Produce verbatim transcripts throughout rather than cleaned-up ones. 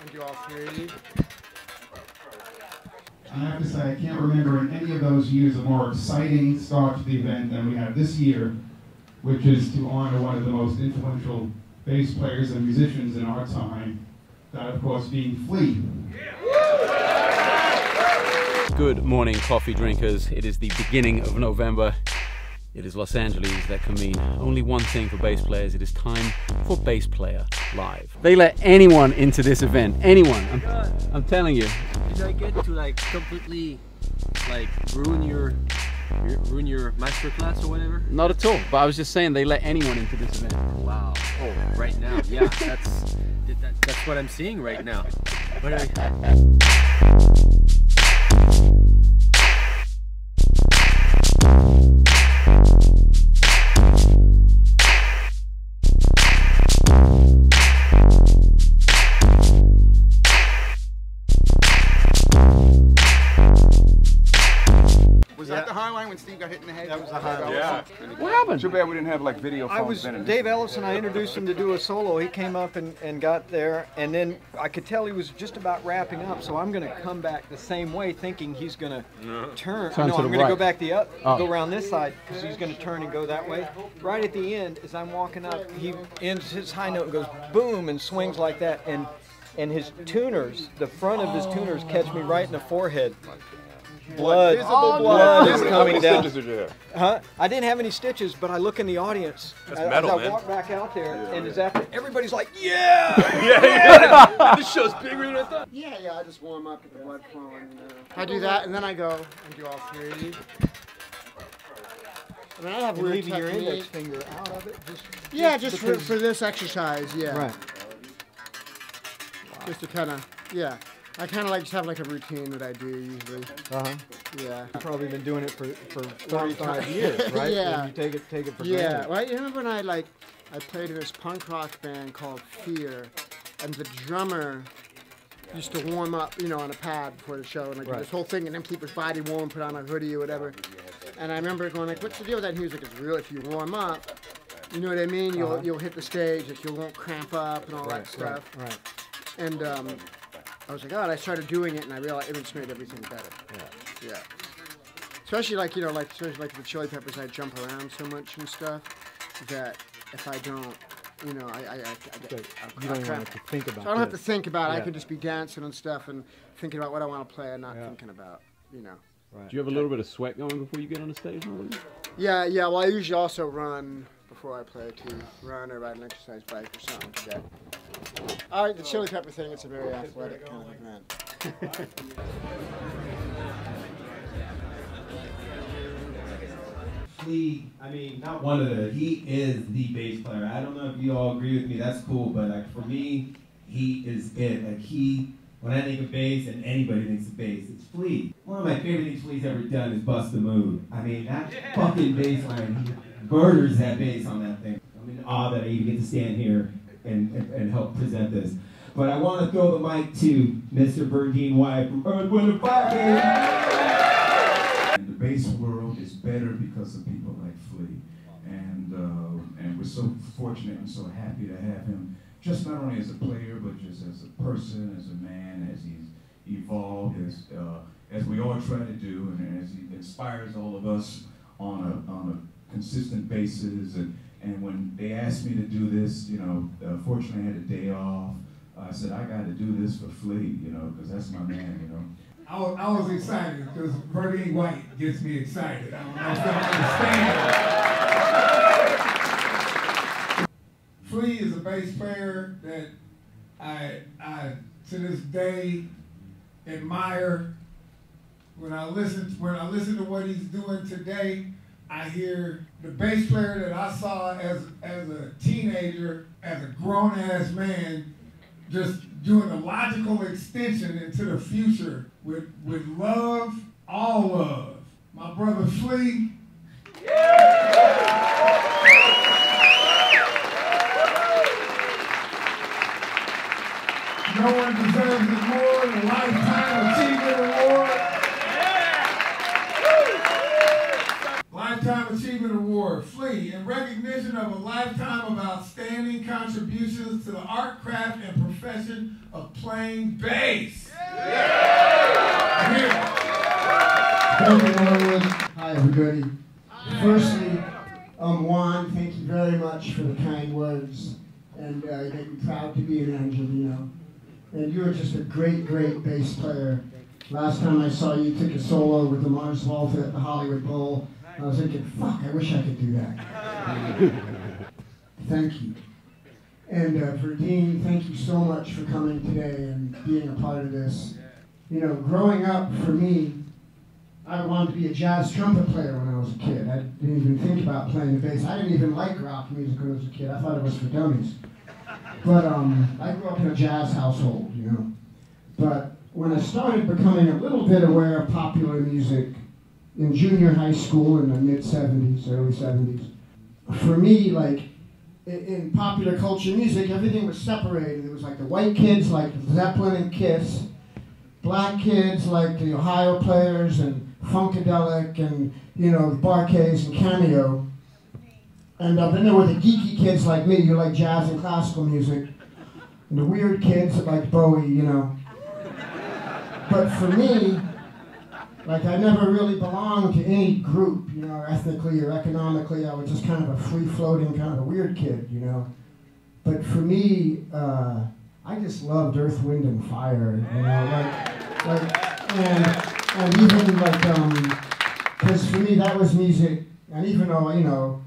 and do all three. I have to say, I can't remember in any of those years a more exciting start to the event than we have this year, which is to honor one of the most influential bass players and musicians in our time, that of course being Flea. Good morning, coffee drinkers. It is the beginning of November. It is Los Angeles. That can mean only one thing for bass players. It is time for Bass Player Live. They let anyone into this event. Anyone. I'm, I'm telling you. Did I get to like completely like ruin your ruin your masterclass or whatever? Not at all. But I was just saying they let anyone into this event. Wow. Oh, right now. Yeah, that's that, that's what I'm seeing right now. What are we... That was a high. Yeah. What happened? Too bad we didn't have like video. I was Benedict. Dave Ellison. I introduced him to do a solo. He came up and, and got there, and then I could tell he was just about wrapping up. So I'm going to come back the same way, thinking he's going to turn. turn no, to I'm going right. to go back the up, oh. go around this side because he's going to turn and go that way. Right at the end, as I'm walking up, he ends his high note and goes boom and swings like that, and and his tuners, the front of his tuners, catch me right in the forehead. Blood, blood, blood is coming down. Huh? I didn't have any stitches, but I look in the audience. That's metal, man. I walk back out there, yeah, and yeah. Is after everybody's like, yeah, yeah, yeah. yeah. This show's bigger than I thought. Yeah, yeah. I just warm up, get the blood flowing. Uh, I do that, and then I go and do all three. I mean, I have weird leaving your index finger out of it. Just, yeah, just, just for, for this exercise. Yeah. Right. Wow. Just to kind of, yeah. I kind of like just have like a routine that I do usually. Uh-huh. Yeah. You've probably been doing it for, for thirty-five years, right? Yeah. And you take it, take it for granted. Yeah. Well, you remember when I like, I played in this punk rock band called Fear, and the drummer used to warm up, you know, on a pad before the show, and like right. do this whole thing, and then keep his body warm, put on a hoodie or whatever. And I remember going like, what's the deal with that? And he was like, it's real. If you warm up, you know what I mean? You'll uh-huh. you'll hit the stage, like you won't cramp up and all right, that stuff. Right. Right. And um. I was like, oh, and I started doing it, and I realized it just made everything better. Yeah. Yeah. Especially like, you know, like, especially like the Chili Peppers, I jump around so much and stuff that if I don't, you know, I, I, I, I, I, I don't have to think about it. So I don't have to think about it. I can just be dancing and stuff and thinking about what I want to play and not yeah. thinking about, you know. Right. Do you have a little bit of sweat going before you get on the stage? Yeah, yeah. Well, I usually also run before I play, too. Run or ride an exercise bike or something like that. All right, the Chili Pepper thing, it's a very athletic kind of event. Flea, I mean, not one of the, he is the bass player. I don't know if you all agree with me, that's cool, but like for me, he is it. Like he, when I think of bass, and anybody thinks of bass, it's Flea. One of my favorite things Flea's ever done is bust the move. I mean, that yeah. fucking bass line, he murders that bass on that thing. I'm in awe that I even get to stand here And, and help present this. But I want to throw the mic to Mister Verdine White from Earth, Wind, and Fire. And the bass world is better because of people like Flea. And, uh, and we're so fortunate and so happy to have him, just not only as a player, but just as a person, as a man, as he's evolved, as, uh, as we all try to do, and as he inspires all of us on a, on a consistent basis. And, And when they asked me to do this, you know, uh, fortunately I had a day off. Uh, I said, I got to do this for Flea, you know, because that's my man, you know. I was, I was excited because Verdine White gets me excited. I don't know if I understand. Flea is a bass player that I, I, to this day, admire. When I listen, when I listen to what he's doing today, I hear the bass player that I saw as, as a teenager, as a grown-ass man, just doing a logical extension into the future with, with love, all love. My brother Flea. Yeah. No one deserves it more than a lifetime achievement award. Lifetime Lifetime Achievement Award, Flea, in recognition of a lifetime of outstanding contributions to the art, craft, and profession of playing bass. Yeah. Yeah. Thank you, Leland. Hi, everybody. Hi. Firstly, um, Juan, thank you very much for the kind words, and uh, you make me proud to be an Angelino. And you were just a great, great bass player. Last time I saw you take a solo with the Mars Volta at the Hollywood Bowl, I was thinking, fuck, I wish I could do that. Thank you. And uh, Verdine, thank you so much for coming today and being a part of this. You know, growing up, for me, I wanted to be a jazz trumpet player when I was a kid. I didn't even think about playing the bass. I didn't even like rock music when I was a kid. I thought it was for dummies. But um, I grew up in a jazz household, you know. But when I started becoming a little bit aware of popular music in junior high school in the mid seventies, early seventies, for me, like, in, in popular culture music, everything was separated. It was like the white kids like Zeppelin and Kiss, black kids like the Ohio Players and Funkadelic and, you know, the Bar-Kays and Cameo. And uh, then there were the geeky kids like me who like jazz and classical music, and the weird kids that like Bowie, you know. But for me, like, I never really belonged to any group, you know, ethnically or economically. I was just kind of a free-floating, kind of a weird kid, you know. But for me, uh, I just loved Earth, Wind, and Fire, you know, like, like and, and even, like, um, because for me, that was music, and even though, you know,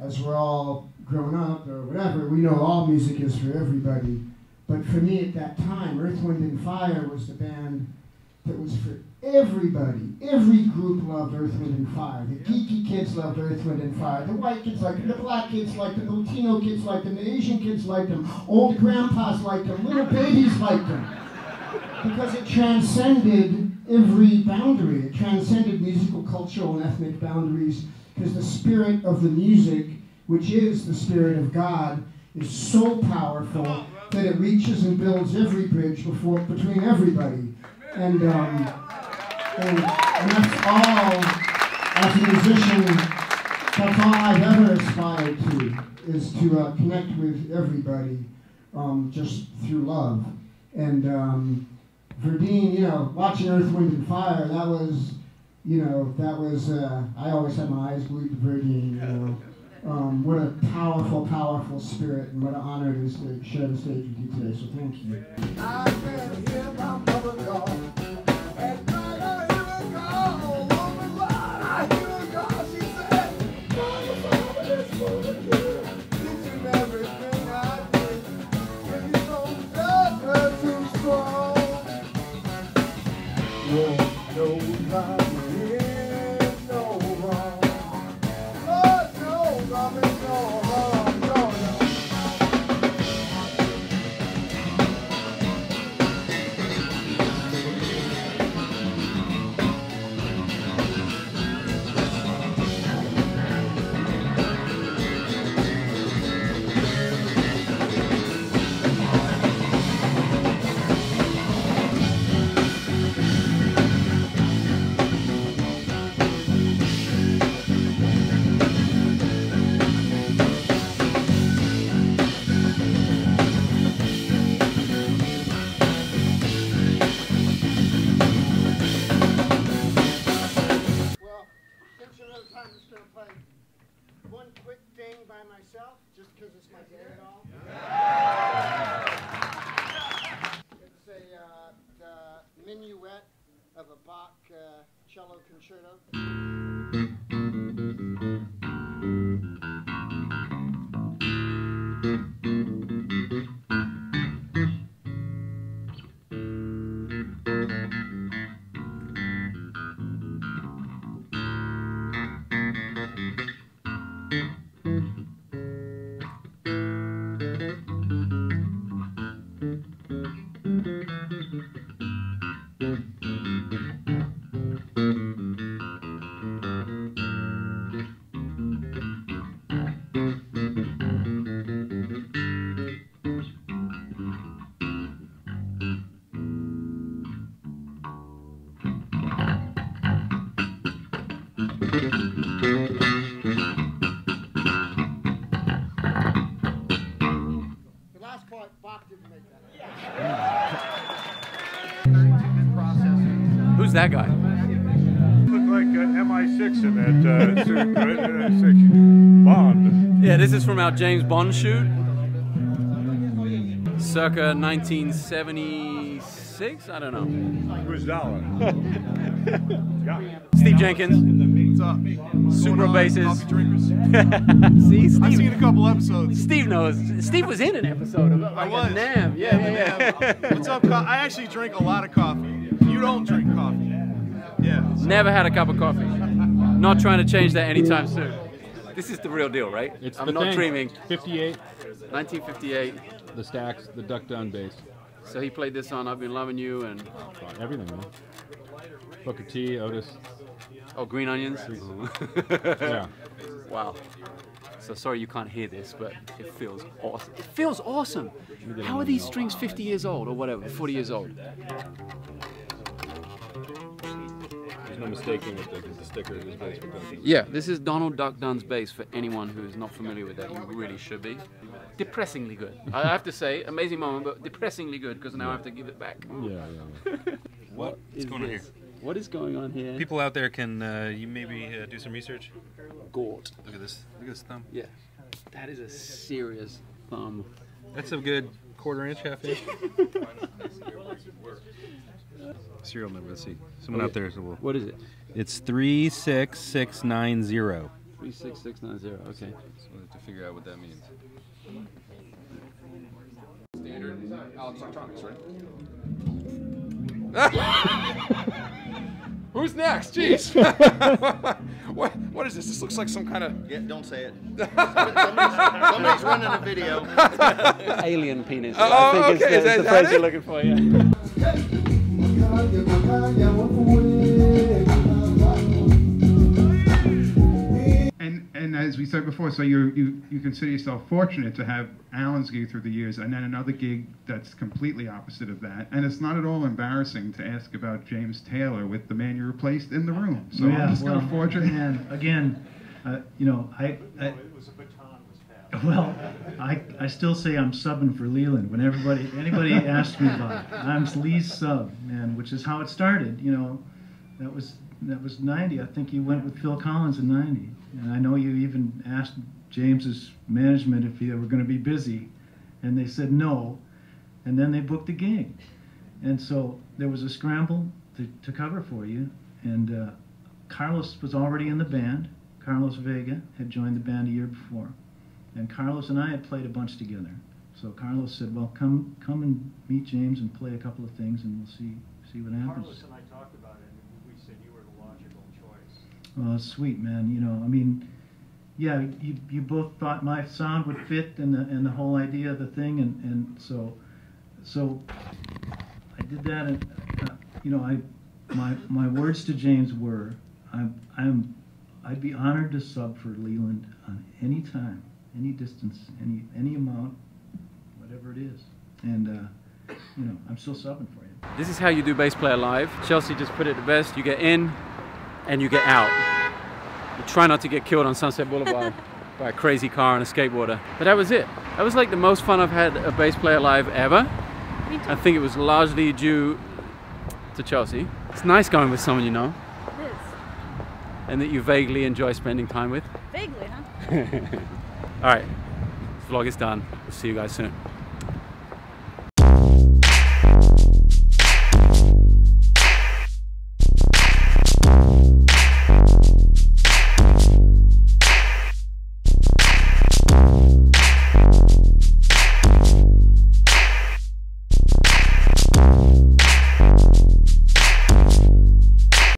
as we're all grown up or whatever, we know all music is for everybody. But for me at that time, Earth, Wind, and Fire was the band that was for everybody. Every group loved Earth, Wind, and Fire. The geeky kids loved Earth, Wind, and Fire. The white kids liked them. The black kids liked them. The Latino kids liked them. The Asian kids liked them. Old grandpas liked them. Little babies liked them. Because it transcended every boundary. It transcended musical, cultural, and ethnic boundaries. Because the spirit of the music, which is the spirit of God, is so powerful that it reaches and builds every bridge before, between everybody. And, um, and, and that's all, as a musician, that's all I've ever aspired to, is to uh, connect with everybody um, just through love. And um, Verdine, you know, watching Earth, Wind, and Fire, that was, you know, that was, uh, I always had my eyes glued to Verdine, you know. Um, what a powerful, powerful spirit, and what an honor it is to share the stage with you today, so thank you. I can hear my mother call. At night I hear her call. Over the line I hear her call. She said, "Mama, mama, just move it here. Teaching everything I did. If you don't judge her too strong, you'll know my Thank you. Who's that guy? Look like uh, M I six in that uh, suit, right? M I six. Bond. Yeah, this is from our James Bond shoot, circa nineteen seventy-six. I don't know. Who's Dollar? Yeah. Steve Jenkins. What's up? Super basses. See, Steve. I've seen a couple episodes. Steve knows. Steve was in an episode of like a NAMM. Yeah, yeah, yeah. What's up? I actually drink a lot of coffee. You don't drink coffee. Yeah. So. Never had a cup of coffee. Not trying to change that anytime soon. This is the real deal, right? It's I'm the not thing. dreaming. fifty-eight. nineteen fifty-eight. The Stax, the Duck Dunn bass. So he played this on I've Been Loving You and... Everything, man. Booker T, Otis. Oh, Green Onions? Yeah. Wow. So sorry you can't hear this, but it feels awesome. It feels awesome! How are these strings fifty years old or whatever, forty years old? There's no mistaking it because the sticker is bass for Duck Dunn. Yeah, this is Donald Duck Dunn's bass for anyone who is not familiar with that. You really should be. Depressingly good. I have to say, amazing moment, but depressingly good because now yeah. I have to give it back. Yeah, yeah. yeah. What is going on here? What is going on here? People out there can uh, you maybe uh, do some research. Gort. Look at this. Look at this thumb. Yeah. That is a serious thumb. That's a good quarter inch, half inch. Serial number. Let's see. Someone oh, yeah. out there will. What is it? It's three six six nine zero. Three six six nine zero. Okay. So we have to figure out what that means. Standard Altec Atronics, right? Who's next? Jeez. what, what is this? This looks like some kind of... Yeah, don't say it. somebody's, somebody's running a video. Alien penis. Uh, I think oh, okay. it's, uh, is that, it's the phrase you're looking for, yeah. And, and as we said before, so you, you, you consider yourself fortunate to have Alan's gig through the years and then another gig that's completely opposite of that, and it's not at all embarrassing to ask about James Taylor with the man you replaced in the room. So yeah, I'm just well, gonna forge it. And again, uh, you know, I, I it was a baton was passed. Well, I I still say I'm subbing for Leland when everybody anybody asks me about it. I'm Lee's sub, man, which is how it started. You know, that was that was ninety. I think you went with Phil Collins in ninety, and I know you even asked James's management if they were going to be busy, and they said no, and then they booked the gig, and so there was a scramble to, to cover for you, and uh, Carlos was already in the band. Carlos Vega had joined the band a year before, and Carlos and I had played a bunch together. So Carlos said, well, come come and meet James and play a couple of things and we'll see see what happens. Carlos and I talked about it, and we said you were the logical choice. Well, that's sweet, man. You know, I mean, yeah, you, you both thought my sound would fit and the, and the whole idea of the thing, and, and so so I did that, and uh, you know, I my my words to James were, I'm I'm I'd be honored to sub for Leland on any time, any distance, any any amount, whatever it is, and uh, you know, I'm still subbing for you. This is how you do bass player live. Chelsea just put it the best. You get in, and you get out. Try not to get killed on Sunset Boulevard by a crazy car and a skateboarder. But that was it. That was like the most fun I've had a bass player live ever. Me too. I think it was largely due to Chelsea. It's nice going with someone you know. It is. And that you vaguely enjoy spending time with. Vaguely, huh? All right. This vlog is done. We'll see you guys soon.